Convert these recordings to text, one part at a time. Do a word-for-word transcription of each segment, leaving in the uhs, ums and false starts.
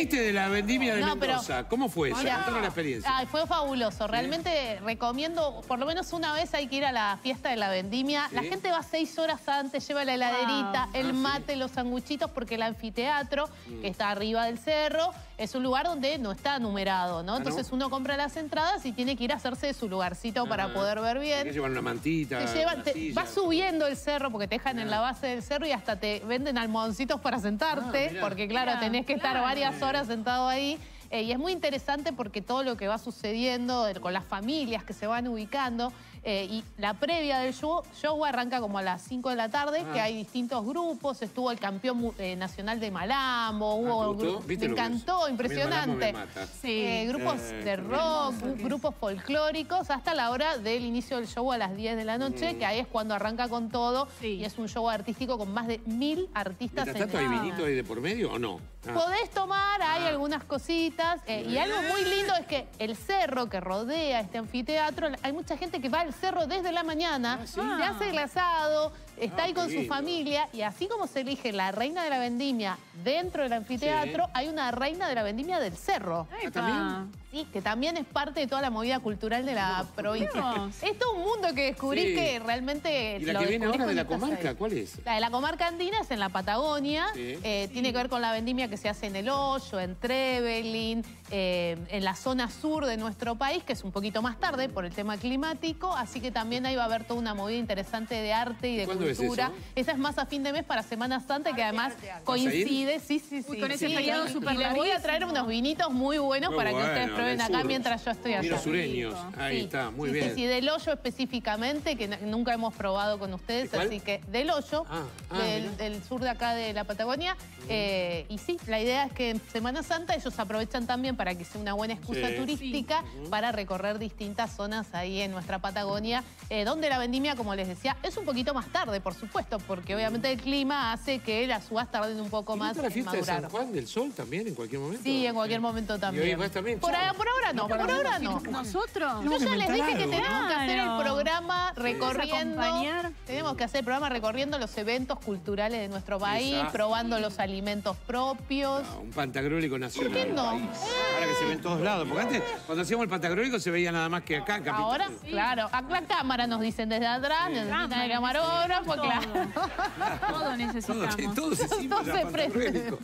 Este de la vendimia de no, Mendoza, pero, ¿cómo fue eso? Contanos la experiencia. Ay, fue fabuloso. Realmente ¿Sí? recomiendo, por lo menos una vez hay que ir a la fiesta de la vendimia. ¿Sí? La gente va seis horas antes, lleva la heladerita, wow. el ah, mate, sí. los sanguchitos, porque el anfiteatro, mm. que está arriba del cerro, es un lugar donde no está numerado, ¿no? ¿Ah, Entonces no? uno compra las entradas y tiene que ir a hacerse su lugarcito ah, para poder ver bien. Hay que llevar una mantita, te llevan, una te, silla, vas subiendo el cerro, porque te dejan ah. en la base del cerro y hasta te venden almohadoncitos para sentarte, ah, porque claro, mirá, tenés que claro. estar varias horas sentado ahí eh, y es muy interesante porque todo lo que va sucediendo con las familias que se van ubicando eh, y la previa del show, show arranca como a las cinco de la tarde ah. que hay distintos grupos, estuvo el campeón eh, nacional de Malambo, hubo ah, gru me encantó, impresionante me sí. eh, grupos eh, de rock, grupos folclóricos hasta la hora del inicio del show a las diez de la noche mm. que ahí es cuando arranca con todo sí. y es un show artístico con más de mil artistas. ¿Mientras tanto hay vinito ahí de por medio o no? Ah. Podés tomar, hay ah. algunas cositas eh, y algo muy lindo es que el cerro que rodea este anfiteatro, hay mucha gente que va al cerro desde la mañana, ah, ¿sí? se hace el asado, está ah, ahí con su lindo. familia y así como se elige la reina de la vendimia dentro del anfiteatro, sí. hay una reina de la vendimia del cerro. Ay, ¿también? Sí, que también es parte de toda la movida cultural de la no, provincia. Dios. Es todo un mundo que descubrí sí. que realmente... ¿Y la que viene ahora de la comarca? ¿Cuál es? La de la comarca andina es en la Patagonia. Sí. Eh, sí. Tiene que ver con la vendimia que se hace en El Hoyo, en Trevelin, eh, en la zona sur de nuestro país, que es un poquito más tarde por el tema climático. Así que también ahí va a haber toda una movida interesante de arte y de cultura. Es Esa es más a fin de mes para Semana Santa, que además coincide. Sí, sí, sí. Uy, con sí, ese sí, feriado súper largo. Les voy a traer unos vinitos muy buenos muy para bueno. que ustedes ven acá sur. mientras yo estoy allá. Sureños, ahí sí. está, muy sí, bien. Sí, sí, del Hoyo específicamente, que nunca hemos probado con ustedes, así que del Hoyo, ah, ah, del, del sur de acá de la Patagonia. Mm. Eh, y sí, la idea es que en Semana Santa ellos aprovechan también para que sea una buena excusa sí. turística sí. para recorrer distintas zonas ahí en nuestra Patagonia, eh, donde la vendimia, como les decía, es un poquito más tarde, por supuesto, porque obviamente el clima hace que las uvas tarden un poco más en madurar. ¿Y la fiesta de San Juan del Sol también en cualquier momento? Sí, en cualquier sí. momento también. ¿Y hoy vas también? Por Por ahora no, por ahora no. ¿Nosotros? Yo ya les dije que tenemos que hacer el programa recorriendo... Tenemos que hacer el programa recorriendo los eventos culturales de nuestro país, probando los alimentos propios. Un pantagrólico nacional. ¿Por qué no? Ahora que se ven todos lados, porque antes cuando hacíamos el pantagrólico se veía nada más que acá en Capital. Ahora, claro. Acá cámara nos dicen desde atrás, necesitan el camarógrafo, claro. Todo necesitamos. Todo se presta.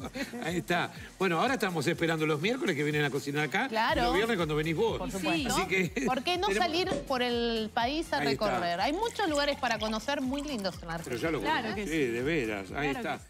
Ahí está. Bueno, ahora estamos esperando los miércoles que vienen a cocinar acá. Claro. Los viernes cuando venís vos. Por supuesto. Así que, ¿por qué no tenemos... salir por el país a Ahí recorrer? Está. Hay muchos lugares para conocer muy lindos en la Argentina. Pero ya lo claro que sí, sí, de veras. Ahí claro está.